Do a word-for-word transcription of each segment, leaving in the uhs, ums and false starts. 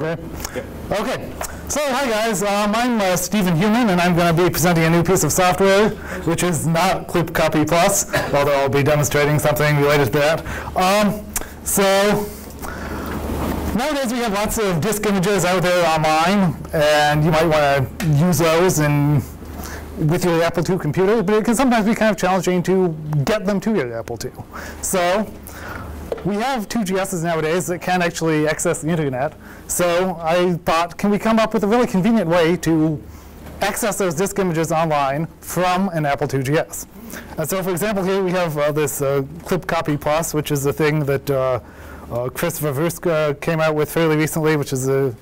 agree? Yep. Okay. So, hi guys. Um, I'm uh, Stephen Heumann, and I'm going to be presenting a new piece of software, which is not ClipCopy Plus, although I'll be demonstrating something related to that. Um, so. Nowadays, we have lots of disk images out there online, and you might want to use those in, with your Apple two computer, but it can sometimes be kind of challenging to get them to your Apple two. So we have two G Ss nowadays that can actually access the internet. So I thought, can we come up with a really convenient way to access those disk images online from an Apple two G S? And so for example, here we have uh, this uh, ClipCopy Plus, which is the thing that uh, Uh, Christopher Verska came out with fairly recently, which is a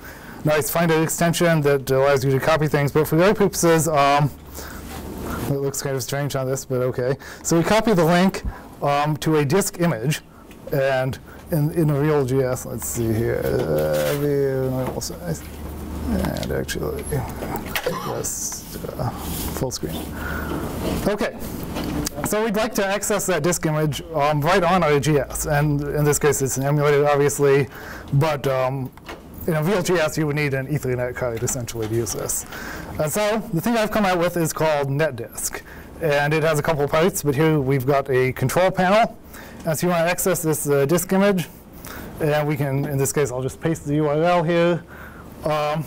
nice Finder extension that allows you to copy things. But for the other purposes, um, it looks kind of strange on this, but OK. So we copy the link um, to a disk image. And in, in a real G S, let's see here. And actually, just uh, full screen. OK. So we'd like to access that disk image um, right on our G S. And in this case, it's an emulator, obviously. But um, in a real G S, you would need an Ethernet card, essentially, to use this. And so the thing I've come out with is called NetDisk. And it has a couple of parts. But here we've got a control panel. And so you want to access this uh, disk image. And we can, in this case, I'll just paste the U R L here. Um,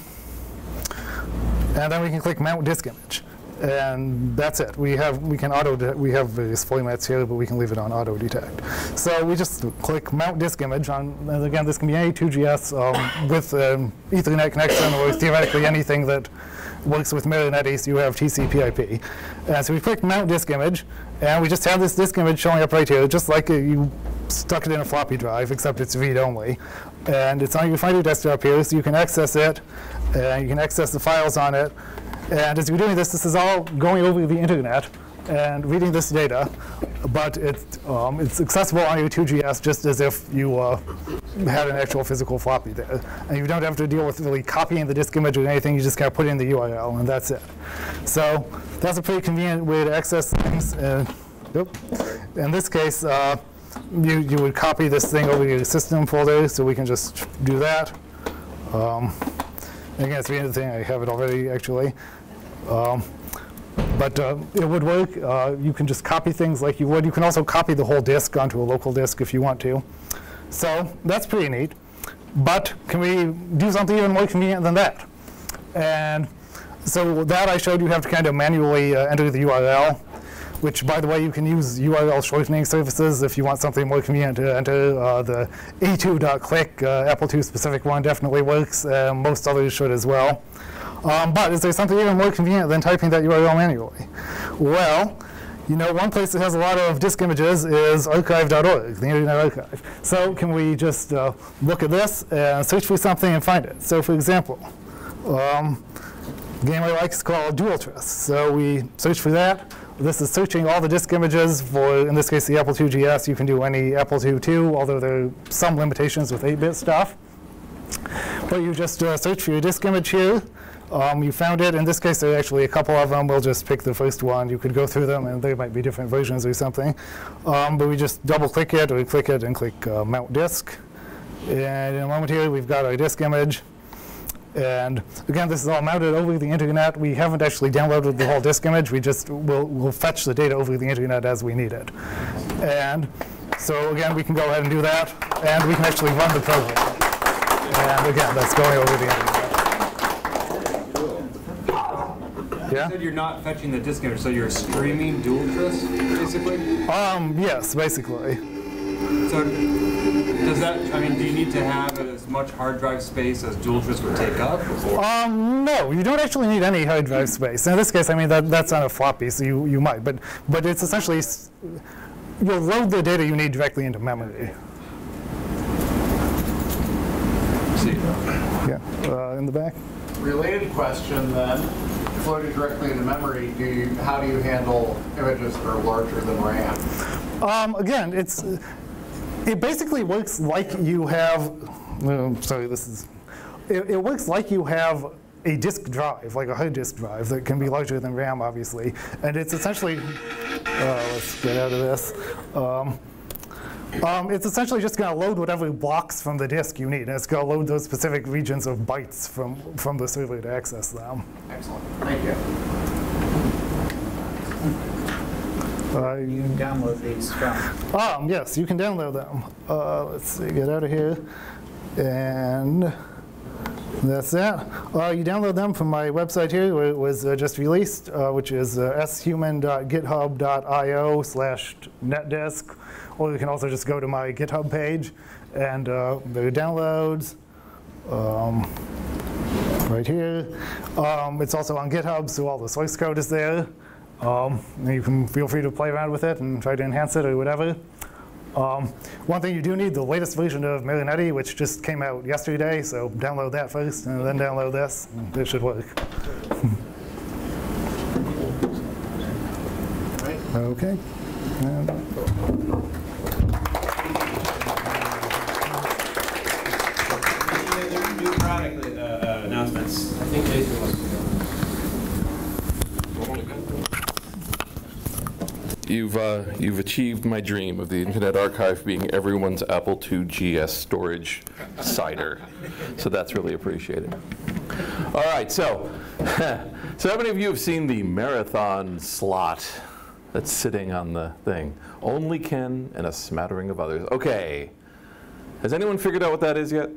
and then we can click Mount Disk Image. And that's it. We have we can auto we have various formats here, but we can leave it on auto detect. So we just click mount disk image on. And again, this can be any two G S um, with um, Ethernet connection, or theoretically anything that works with Marinetti. So you have T C P I P. And so we click mount disk image, and we just have this disk image showing up right here, just like you stuck it in a floppy drive, except it's read only. And it's on your Finder desktop here, so you can access it, and you can access the files on it. And as you're doing this, this is all going over the internet and reading this data. But it's, um, it's accessible on your two G S just as if you uh, had an actual physical floppy there. And you don't have to deal with really copying the disk image or anything. You just kind of put in the U R L, and that's it. So that's a pretty convenient way to access things. Uh, in this case, uh, you, you would copy this thing over your system folder. So we can just do that. Um, again, it's the end of the thing. I have it already, actually. Um, but uh, it would work. Uh, you can just copy things like you would. You can also copy the whole disk onto a local disk if you want to. So that's pretty neat. But can we do something even more convenient than that? And so that I showed you have to kind of manually uh, enter the U R L, which, by the way, you can use U R L shortening services if you want something more convenient to enter. Uh, the A two dot click, uh, Apple two specific one, definitely works. Uh, most others should as well. Um, but is there something even more convenient than typing that U R L manually? Well, you know, one place that has a lot of disk images is archive dot org, the Internet Archive. So can we just uh, look at this and search for something and find it? So for example, um, the game I like is called DualTris. So we search for that. This is searching all the disk images for, in this case, the Apple two G S. You can do any Apple two, although there are some limitations with eight bit stuff. But you just uh, search for your disk image here. Um, you found it. In this case, there are actually a couple of them. We'll just pick the first one. You could go through them, and there might be different versions or something. Um, but we just double-click it, or we click it and click uh, Mount Disk. And in a moment here, we've got our disk image. And again, this is all mounted over the internet. We haven't actually downloaded the whole disk image. We just will we'll fetch the data over the internet as we need it. And so again, we can go ahead and do that. And we can actually run the program. And again, that's going over the internet. Yeah? You said you're not fetching the disk image, so you're streaming DualTris, basically? Um, yes, basically. So does that, I mean, do you need to have as much hard drive space as DualTris would take up? Or? Um, no, you don't actually need any hard drive space. In this case, I mean, that, that's on a floppy, so you, you might. But, but it's essentially, you'll load the data you need directly into memory. See. Yeah, uh, in the back. Related question, then. Loaded directly into memory, do you, how do you handle images that are larger than RAM? Um, again, it's it basically works like you have. Oh, sorry, this is. It, it works like you have a disk drive, like a hard disk drive that can be larger than RAM, obviously, and it's essentially. Uh, let's get out of this. Um, Um, it's essentially just going to load whatever blocks from the disk you need. And it's going to load those specific regions of bytes from, from the server to access them. Excellent. Thank you. Uh, you, you can download these from. Um, yes, you can download them. Uh, let's see, get out of here. And that's that. Uh, you download them from my website here, where it was uh, just released, uh, which is uh, sheumann dot github dot i o slash netdisk. Or you can also just go to my GitHub page, and uh, there are downloads um, right here. Um, it's also on GitHub, so all the source code is there. Um, and you can feel free to play around with it and try to enhance it or whatever. Um, one thing you do need, the latest version of Marinetti, which just came out yesterday, so download that first, and then download this, and it should work. OK. And Uh, announcements. I think Jason wants to go. You've uh, you've achieved my dream of the Internet Archive being everyone's Apple two G S storage cider, so that's really appreciated. All right, so so how many of you have seen the marathon slot that's sitting on the thing? Only Ken and a smattering of others. Okay, has anyone figured out what that is yet?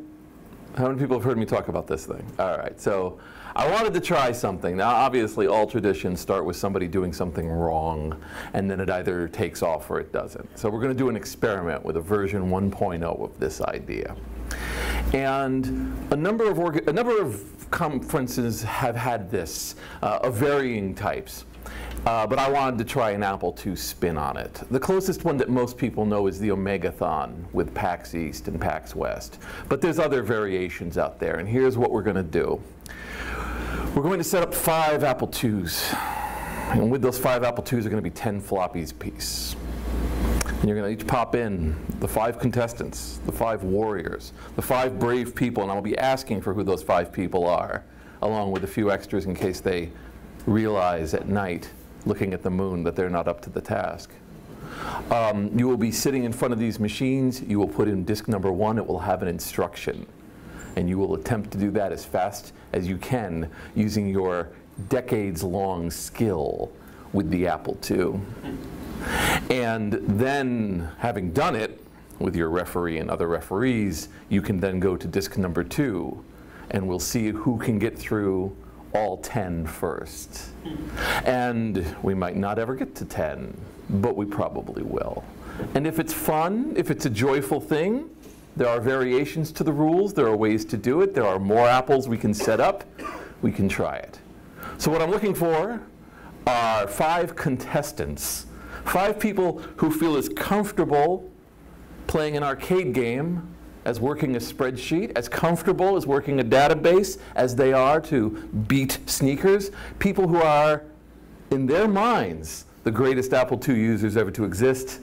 How many people have heard me talk about this thing? All right, so I wanted to try something. Now, obviously, all traditions start with somebody doing something wrong, and then it either takes off or it doesn't. So we're going to do an experiment with a version one point oh of this idea. And a number of, org a number of conferences have had this uh, of varying types. Uh, but I wanted to try an Apple two spin on it. The closest one that most people know is the Omega-thon with PAX East and PAX West. But there's other variations out there, and here's what we're going to do. We're going to set up five Apple twos, and with those five Apple twos are going to be ten floppies piece. And you're going to each pop in the five contestants, the five warriors, the five brave people, and I'll be asking for who those five people are, along with a few extras in case they realize at night, looking at the moon, that they're not up to the task. Um, you will be sitting in front of these machines. You will put in disk number one. It will have an instruction. And you will attempt to do that as fast as you can using your decades-long skill with the Apple two. And then, having done it with your referee and other referees, you can then go to disk number two, and we'll see who can get through all ten first. And we might not ever get to ten, but we probably will. And if it's fun, if it's a joyful thing, there are variations to the rules, there are ways to do it, there are more apples we can set up, we can try it. So what I'm looking for are five contestants, five people who feel as comfortable playing an arcade game as working a spreadsheet, as comfortable as working a database as they are to beat sneakers, people who are, in their minds, the greatest Apple two users ever to exist,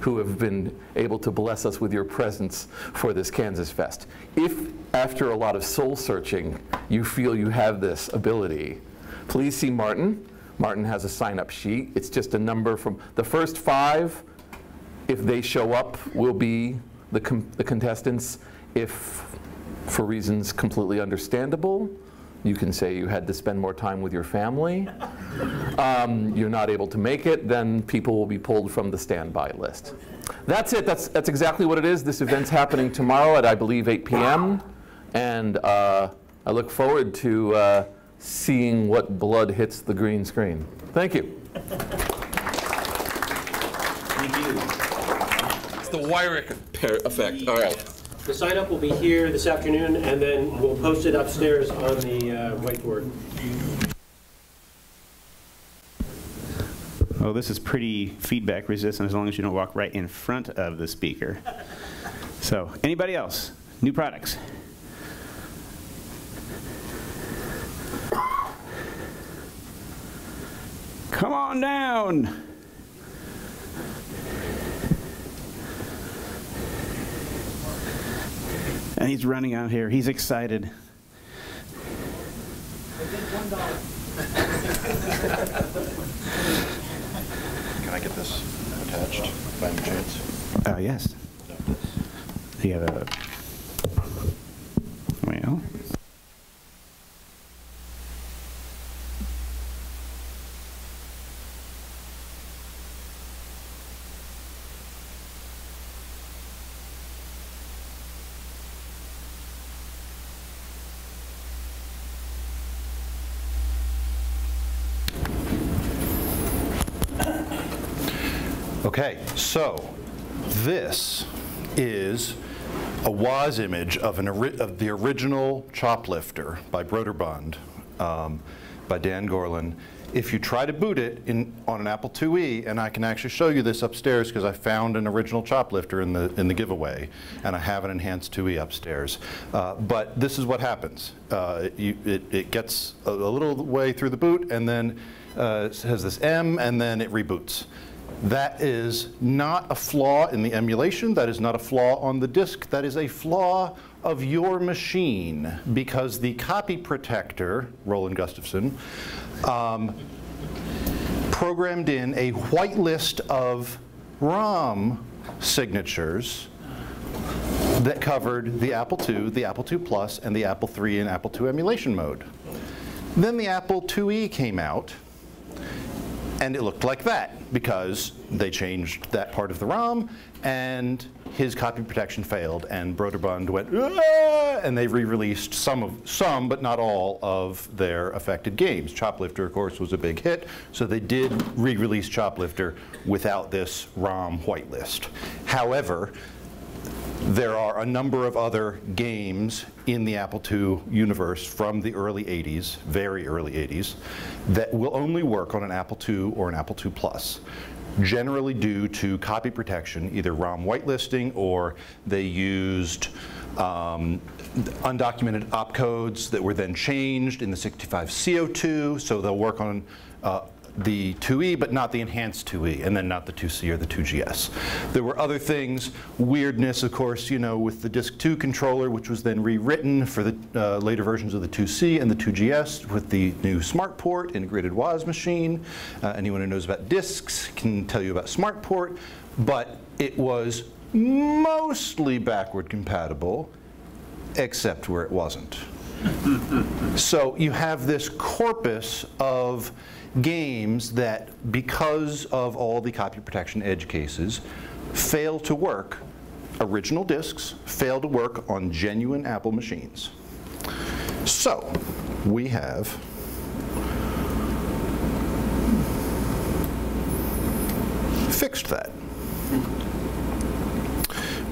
who have been able to bless us with your presence for this Kansas Fest. If, after a lot of soul searching, you feel you have this ability, please see Martin. Martin has a sign-up sheet. It's just a number from the first five. If they show up, will be The, com the contestants. If, for reasons completely understandable, you can say you had to spend more time with your family, um, you're not able to make it, then people will be pulled from the standby list. That's it. That's, that's exactly what it is. This event's happening tomorrow at, I believe, eight p m And uh, I look forward to uh, seeing what blood hits the green screen. Thank you. Thank you. The Weyrich effect. All right. The sign up will be here this afternoon, and then we'll post it upstairs on the uh, whiteboard. Oh, this is pretty feedback resistant as long as you don't walk right in front of the speaker. So, anybody else? New products? Come on down. And he's running out here. He's excited. I did one dollar. Can I get this attached by any chance? Uh, yes. the other. Well. Okay, so this is a Woz image of, an ori of the original Choplifter by Broderbund, um, by Dan Gorlin. If you try to boot it in, on an Apple two E, and I can actually show you this upstairs because I found an original Choplifter in the, in the giveaway, and I have an enhanced two E upstairs. Uh, but this is what happens. Uh, you, it, it gets a, a little way through the boot, and then uh, has this M, and then it reboots. That is not a flaw in the emulation. That is not a flaw on the disk. That is a flaw of your machine, because the copy protector, Roland Gustafson, um, programmed in a whitelist of ROM signatures that covered the Apple two, the Apple two Plus, and the Apple three in Apple two emulation mode. Then the Apple two E came out, and it looked like that, because they changed that part of the ROM, and his copy protection failed, and Broderbund went, ah! And they re-released some, of, some, but not all, of their affected games. Choplifter, of course, was a big hit, so they did re-release Choplifter without this ROM whitelist. However, there are a number of other games in the Apple two universe from the early eighties, very early eighties, that will only work on an Apple two or an Apple two Plus, generally due to copy protection, either ROM whitelisting, or they used um, undocumented opcodes that were then changed in the sixty-five C O two, so they'll work on uh, the two E, but not the enhanced two E, and then not the two C or the two G S. There were other things, weirdness, of course, you know, with the Disk two controller, which was then rewritten for the uh, later versions of the two C and the two G S with the new SmartPort integrated Woz machine. Uh, anyone who knows about disks can tell you about SmartPort, but it was mostly backward compatible, except where it wasn't. So you have this corpus of games that, because of all the copy protection edge cases, fail to work, original disks fail to work on genuine Apple machines. So we have fixed that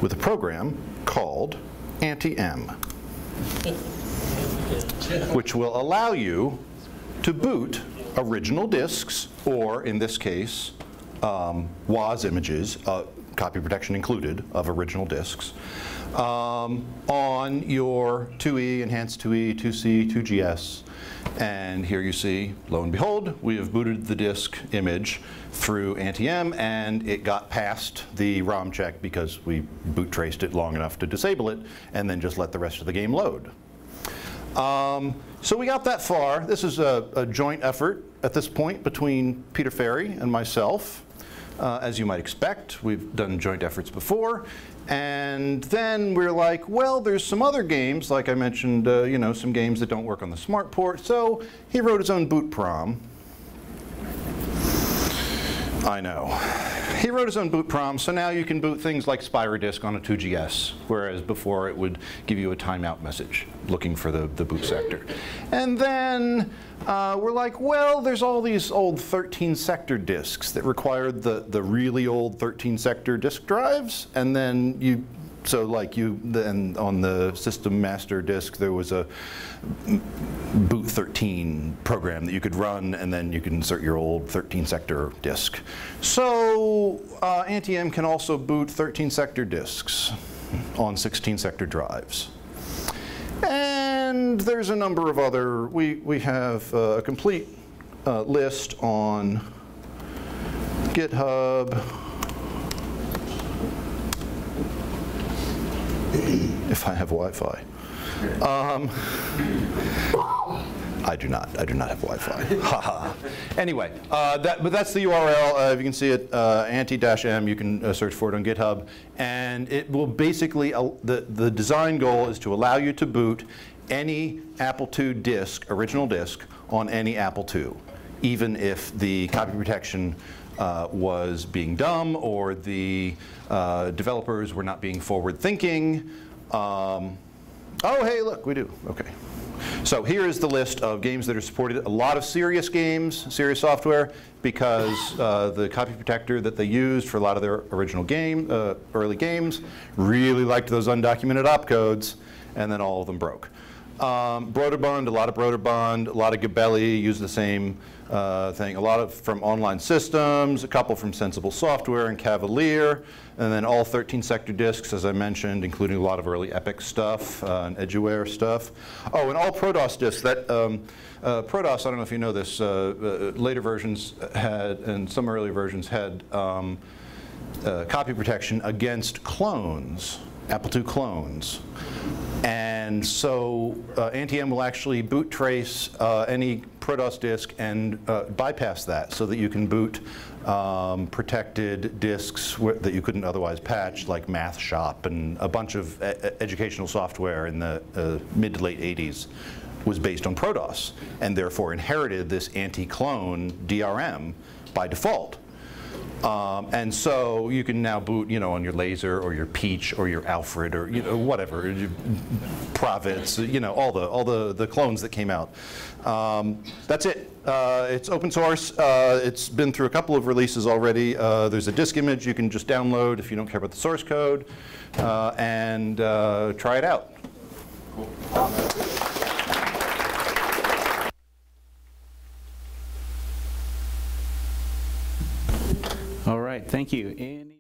with a program called Anti-M, which will allow you to boot original disks, or in this case, um, Woz images, uh, copy protection included, of original disks, um, on your two E, enhanced two E, two C, two G S. And here you see, lo and behold, we have booted the disk image through Anti-M, and it got past the ROM check because we boot traced it long enough to disable it and then just let the rest of the game load. Um, so we got that far. This is a, a joint effort at this point between Peter Ferry and myself. Uh, as you might expect, we've done joint efforts before. And then we're like, well, there's some other games, like I mentioned, uh, you know, some games that don't work on the SmartPort. So he wrote his own boot prom. I know. He wrote his own boot prom, so now you can boot things like SpyroDisk on a two G S, whereas before it would give you a timeout message looking for the, the boot sector. And then uh, we're like, well, there's all these old thirteen sector disks that required the, the really old thirteen sector disk drives, and then you, so like you, then on the system master disk, there was a boot thirteen program that you could run, and then you could insert your old thirteen sector disk. So uh, Anti-M can also boot thirteen sector disks on sixteen sector drives. And there's a number of other, we, we have a complete uh, list on GitHub. If I have Wi-Fi. Um, I do not. I do not have Wi-Fi. Haha. Anyway, uh, that, but that's the U R L. Uh, if you can see it, uh, anti M, you can uh, search for it on GitHub. And it will basically, uh, the, the design goal is to allow you to boot any Apple two disk, original disk, on any Apple two, even if the copy protection Uh, was being dumb, or the uh, developers were not being forward-thinking. Um, oh, hey, look, we do. Okay. So here is the list of games that are supported. A lot of serious games, serious software, because uh, the copy protector that they used for a lot of their original game, uh, early games, really liked those undocumented opcodes, and then all of them broke. Um, Broderbund, a lot of Broderbund, a lot of Gabelli use the same uh, thing. A lot of from Online Systems, a couple from Sensible Software and Cavalier, and then all thirteen sector disks, as I mentioned, including a lot of early Epic stuff uh, and Eduware stuff. Oh, and all ProDOS disks. That um, uh, ProDOS, I don't know if you know this. Uh, uh, later versions had, and some earlier versions had um, uh, copy protection against clones, Apple two clones. And so uh, Anti-M will actually boot trace uh, any ProDOS disk and uh, bypass that so that you can boot um, protected disks that you couldn't otherwise patch, like Math Shop and a bunch of e educational software in the uh, mid to late eighties was based on ProDOS and therefore inherited this anti-clone D R M by default. Um, and so you can now boot, you know, on your Laser or your Peach or your Alfred or you know whatever, Providence, you know, all the all the the clones that came out. Um, that's it. Uh, it's open source. Uh, it's been through a couple of releases already. Uh, there's a disk image you can just download if you don't care about the source code, uh, and uh, try it out. Cool. All right, thank you. Any